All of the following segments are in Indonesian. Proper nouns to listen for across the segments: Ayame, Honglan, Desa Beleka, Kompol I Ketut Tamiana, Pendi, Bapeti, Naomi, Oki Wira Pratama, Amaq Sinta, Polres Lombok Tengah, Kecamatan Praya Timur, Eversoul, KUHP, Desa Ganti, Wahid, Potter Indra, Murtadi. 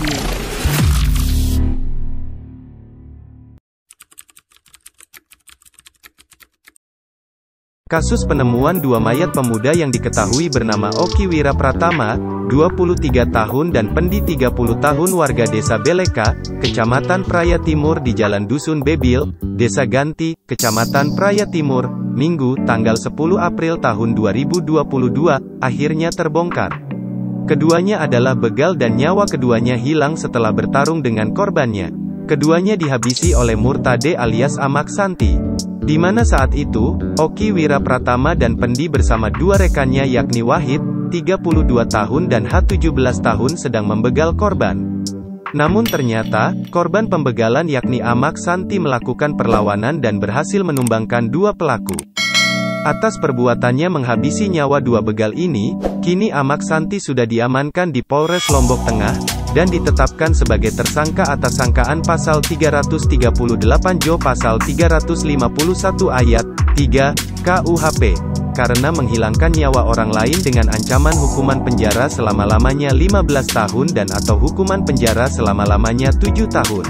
video. Kasus penemuan dua mayat pemuda yang diketahui bernama Oki Wira Pratama, 23 tahun dan Pendi 30 tahun warga Desa Beleka, Kecamatan Praya Timur di Jalan Dusun Bebil, Desa Ganti, Kecamatan Praya Timur, Minggu, tanggal 10 April tahun 2022, akhirnya terbongkar. Keduanya adalah begal dan nyawa keduanya hilang setelah bertarung dengan korbannya. Keduanya dihabisi oleh Murtadi alias Amaq Sinta. Di mana saat itu, Oki Wira Pratama dan Pendi bersama dua rekannya yakni Wahid, 32 tahun dan H 17 tahun sedang membegal korban. Namun ternyata, korban pembegalan yakni Amaq Sinta melakukan perlawanan dan berhasil menumbangkan dua pelaku. Atas perbuatannya menghabisi nyawa dua begal ini, kini Amaq Sinta sudah diamankan di Polres Lombok Tengah, dan ditetapkan sebagai tersangka atas sangkaan pasal 338 Jo pasal 351 ayat 3 KUHP, karena menghilangkan nyawa orang lain dengan ancaman hukuman penjara selama-lamanya 15 tahun dan atau hukuman penjara selama-lamanya 7 tahun.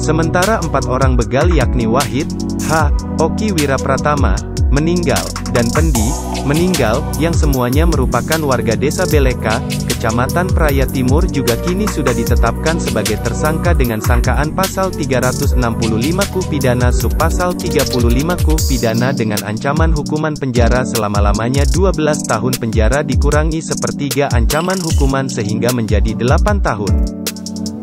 Sementara empat orang begal yakni Wahid, H, Oki Wira Pratama, meninggal, dan Pendi, meninggal, yang semuanya merupakan warga Desa Beleka, Kecamatan Praya Timur juga kini sudah ditetapkan sebagai tersangka dengan sangkaan pasal 365 KUH pidana subpasal 35 KUH pidana dengan ancaman hukuman penjara selama-lamanya 12 tahun penjara dikurangi sepertiga ancaman hukuman sehingga menjadi 8 tahun.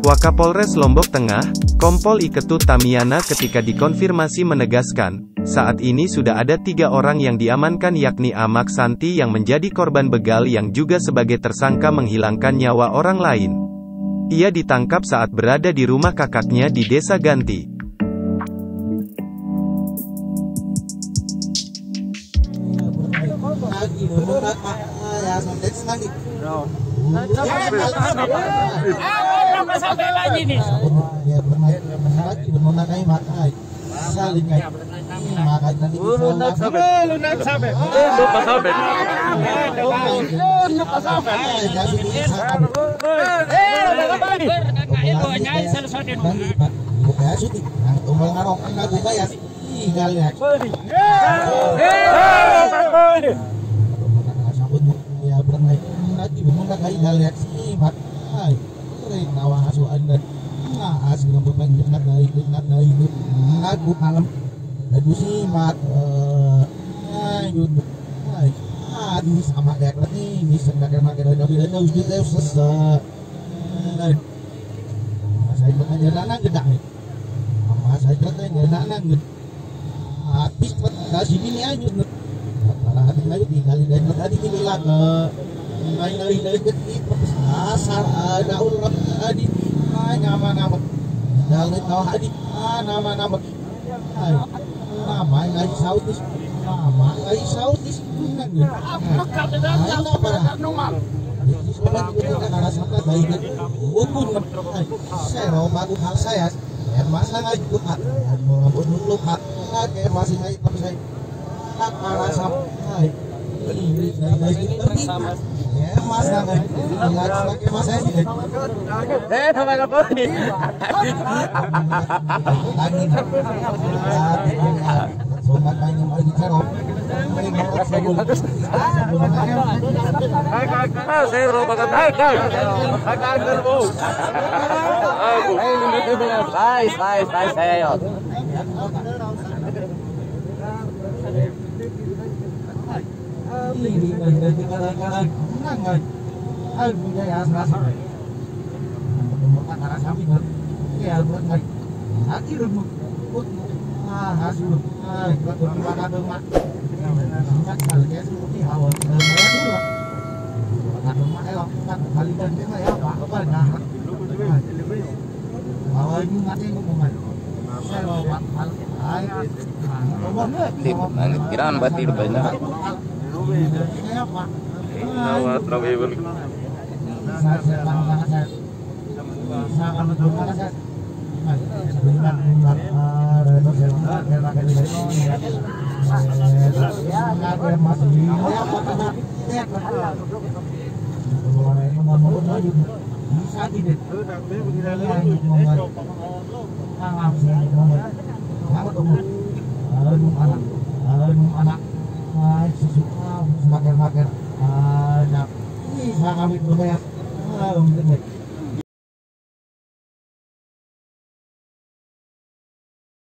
Wakapolres Lombok Tengah, Kompol I Ketut Tamiana ketika dikonfirmasi menegaskan, saat ini sudah ada 3 orang yang diamankan yakni Amaq Sinta yang menjadi korban begal yang juga sebagai tersangka menghilangkan nyawa orang lain. Ia ditangkap saat berada di rumah kakaknya di Desa Ganti. Sampai lagi nih. anak